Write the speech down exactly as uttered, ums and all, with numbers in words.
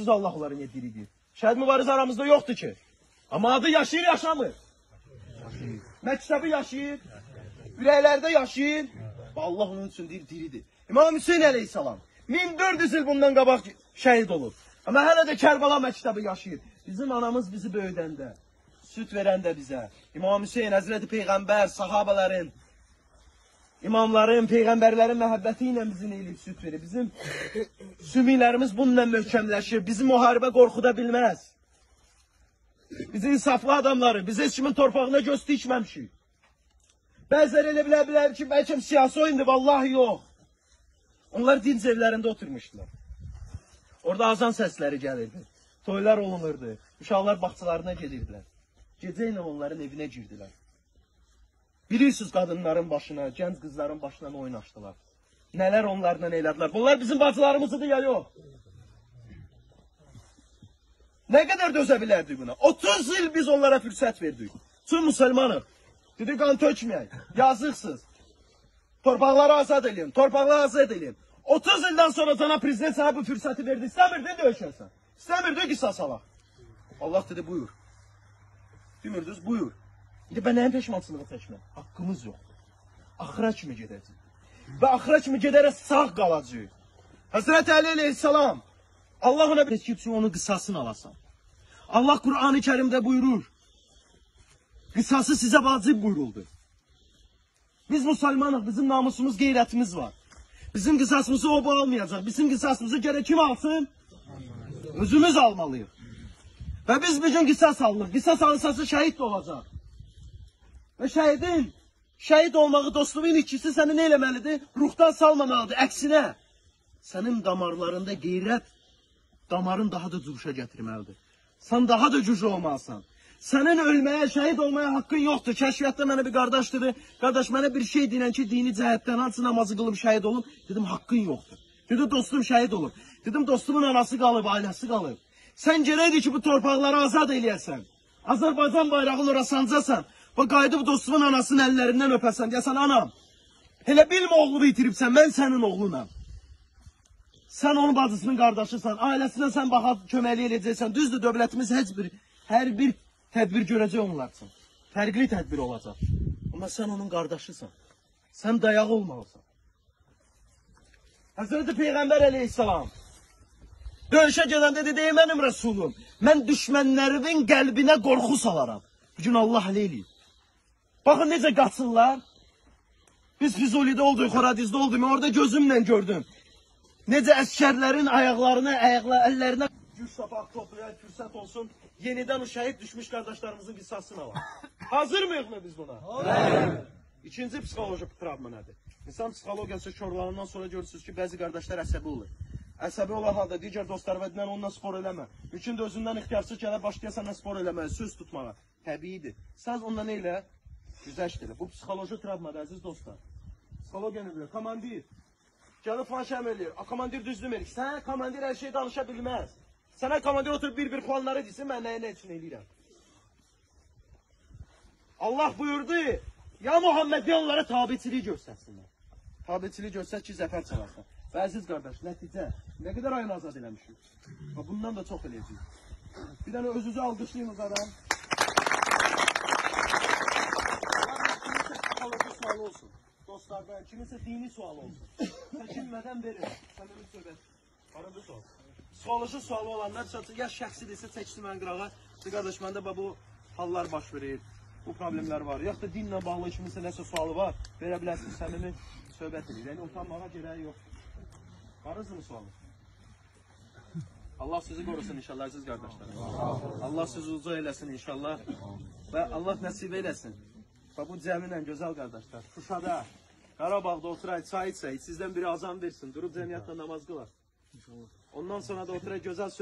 Siz Allah'ların yediriydi. Şəhid Mübariz aramızda yoktu ki. Ama adı yaşayır, yaşamır. Mektəbi yaşayır. Yüreklerde yaşayır. Allah onun için diri, diridir. İmam Hüseyin Aleyhisselam min dörd yüz yıl bundan qabaq şehit olur. Ama hala da Kerbala mektəbi yaşayır. Bizim anamız bizi böyüdəndə, süt verəndə bizə, İmam Hüseyin, Hazreti Peyğəmbər, sahabaların, İmamların, peyğəmbərlərin məhəbbəti ilə bizi elib süt verir. Bizim sümilərimiz bununla möhkəmləşir. Bizi müharibə qorxuda bilməz. Biz insaflı adamları, biz heç kimin torpağına göz dikməmişik. Bəziləri elə bilə bilər ki, bəlkə siyasi oyundur, vallahi yox. Onlar dinc evlərində oturmuşdular. Orada azan səsləri gəlirdi. Toylar olunurdu. Uşaqlar bağçalarına gedirdilər. Gecə ilə onların evinə girdilər. Bilirsiniz kadınların başına, genç kızların başına oynaştılar. Neler onlardan eyladılar. Bunlar bizim bacılarımızdı ya yok. Ne kadar dözebilirdik buna? otuz yıl biz onlara fırsat verdik. Tüm Müslümanı. Dedik kan tökmeyin. Yazıksız. Torpaqları azad edin. Torpaqları azad edin. otuz yıldan sonra sana prezident sana bu fırsatı verdi. İstemirdin dövüşersen. İstemirdin ki sasalak. Allah dedi buyur. Dümürdüz buyur. İndi ben en peşmançılığı çəkmə. Hakkımız yok. Axıra kimi gedəcək. Ve axıra kimi gedərək sağ qalacaq. Hazreti Ali Aleyhisselam Allah ona bir ki onun qısasını alasan. Allah Kur'an-ı Kerim'de buyurur. Qısası size vacib buyuruldu. Biz Müslümanız, bizim namusumuz, qeyrətimiz var. Bizim qısasımızı o almayacak. Bizim qısasımızı gerek kim alsın? Özümüz almalıyıq. Ve biz bugün qısas alırıq. Qısas alınsası şehit de olacaq. Ve şehidin, şehit olmağı dostluğun içkisi seni ne eləməlidir? Ruhdan salmamalıdır. Əksinə, senin damarlarında qeyrət, damarın daha da cuşa getirmelidir. Sen daha da cuşa olmalısın. Senin ölmeye, şehit olmaya hakkın yoktur. Keşfiyyatda mənə bir kardeş dedi. Kardeş mənə bir şey deyilən ki, dini cəhətdən hansı namazı qılıb şehit olub? Dedim, hakkın yoktur. Dedi, dostum şehit olub. Dedim, dostumun anası qalıb, ailəsi qalıb. Sən gerəkdir ki, bu torpaqları azad eləyəsən. Azərbaycan bayrağını ora sancasan. Ve qayıdıb dostumun anasının ellerinden öpəsən. Deyəsən, anam, elə bilmə oğlunu itiribsən, mən sənin oğlunam. Sən onun bacısının qardaşısan, ailəsinə sən baxıb köməkli eləyəcəksən. Düzdür, dövlətimiz heç bir, hər bir tədbir görəcək onlar üçün. Fərqli tədbir olacaq. Amma sən onun qardaşısan. Sən dayaq olmalısan. Hazreti Peyğəmbər Aleyhisselam döyüşə gedəndə dedi, ey mənim Resulüm, mən düşmənlərimin qəlbinə qorxu salaram. Bugün Allah eləyib. Bakın necə qaçırlar. Biz Füzuli'de olduk, Horadiz'de olduk. Orada gözümle gördüm. Necə əskerlerin ayaklarına, ayakla, ellerine güç tapak toplayan fırsat olsun. Yeniden o şehit düşmüş kardeşlerimizin qisasını alalım. Hazır mıyız mı biz buna? Evet. İkinci psixoloji travma nedir? İnsan psixologiyası şorlarından sonra görürsünüz ki, bəzi kardeşler əsəbi olur. Əsəbi olan halda diğer dostlar vədindən onunla spor eləmə. Üçün de özündən ixtiyarsız gələ başlayasanla spor eləməyə, söz tutmağa. Təbiidir. Sən ondan elə? Güzəşt elə. Bu psixoloji travmadır, əziz dostlar. Psixologiyanı bilir. Komandir. Gəlib falan şəhəm eləyir. Komandir düz demir. Sənə komandir hər şey danışa bilməz. Sənə komandir oturub bir-bir planları desin, mən nəyə nə üçün eləyirəm. Allah buyurdu, ya Muhammed, ya onlara tabiçiliyi göstərsinlər. Tabiçiliyi göstər ki, zəfər çalarsan. Və əziz qardaş, nəticə, nə qədər ayını azad eləmişik. Bundan da çox eləyəcəyik. Bir dənə özünüzü alqışlayın uzadan. Olsun. Dostlardan kiminsə dini sual olsun. Çəkinmədən verin. Səmimi söhbət. Arada sor. Psixoloji sualı olanlar ya şəxsi desə çəksin mən qırağa. Qardaş məndə bu hallar baş verir. Bu problemlər var. Yaxud da dinlə bağlı kiminsə nəsə sualı var. Verə bilərsiniz, səmimi söhbət edir. Yəni utanmağa gərək yoxdur. Varırsınız sualı? Allah sizi qorusun inşallah siz qardaşlarım. Allah sizi uca eləsin inşallah. Və Allah nəsib eləsin. Bu cəminlə gözəl qardaşlar, Şuşada, Qarabağda oturaq, çay içsək, sizdən biri azam versin, durub cəmiyyətlə namaz qılar. Ondan sonra da oturaq, gözəl söhbət.